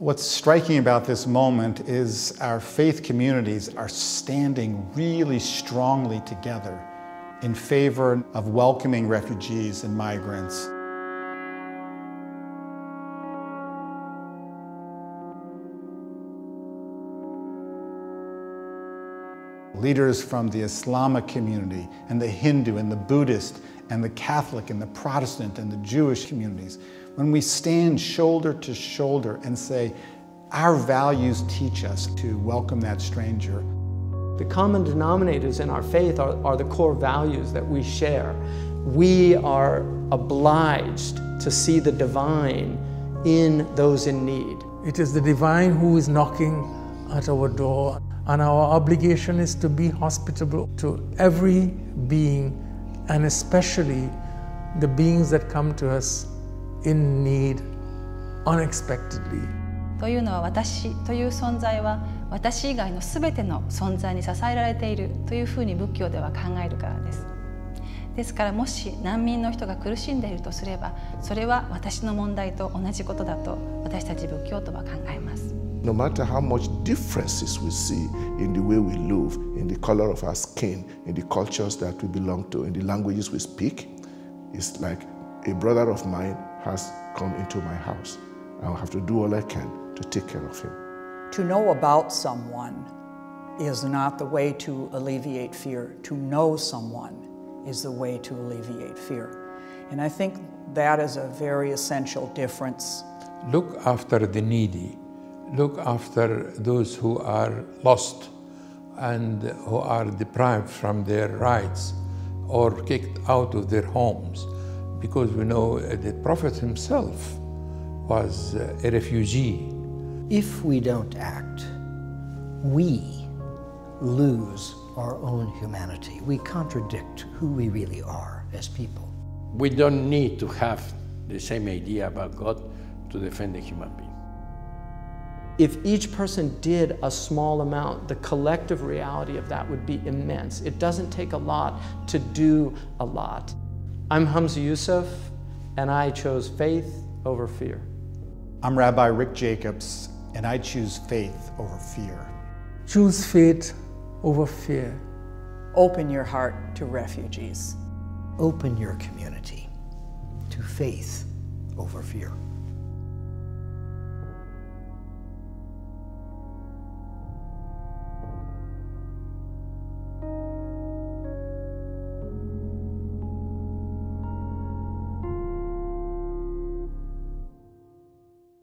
What's striking about this moment is our faith communities are standing really strongly together in favor of welcoming refugees and migrants. Leaders from the Islamic community, and the Hindu, and the Buddhist, and the Catholic, and the Protestant, and the Jewish communities. When we stand shoulder to shoulder and say, our values teach us to welcome that stranger. The common denominators in our faith are the core values that we share. We are obliged to see the divine in those in need. It is the divine who is knocking at our door. And our obligation is to be hospitable to every being, and especially the beings that come to us in need unexpectedly. というのは私という存在は私以外のすべての存在に支えられているというふうに仏教では考えるからです。ですからもし難民の人が苦しんでいるとすれば、それは私の問題と同じことだと私たち仏教徒は考えます。No matter how much differences we see in the way we live, in the color of our skin, in the cultures that we belong to, in the languages we speak, it's like a brother of mine has come into my house. I'll have to do all I can to take care of him. To know about someone is not the way to alleviate fear. To know someone is the way to alleviate fear. And I think that is a very essential difference. Look after the needy. Look after those who are lost and who are deprived from their rights or kicked out of their homes, because we know the Prophet himself was a refugee. If we don't act, we lose our own humanity. We contradict who we really are as people. We don't need to have the same idea about God to defend a human being. If each person did a small amount, the collective reality of that would be immense. It doesn't take a lot to do a lot. I'm Hamza Yusuf, and I chose faith over fear. I'm Rabbi Rick Jacobs, and I choose faith over fear. Choose faith over fear. Open your heart to refugees. Open your community to faith over fear.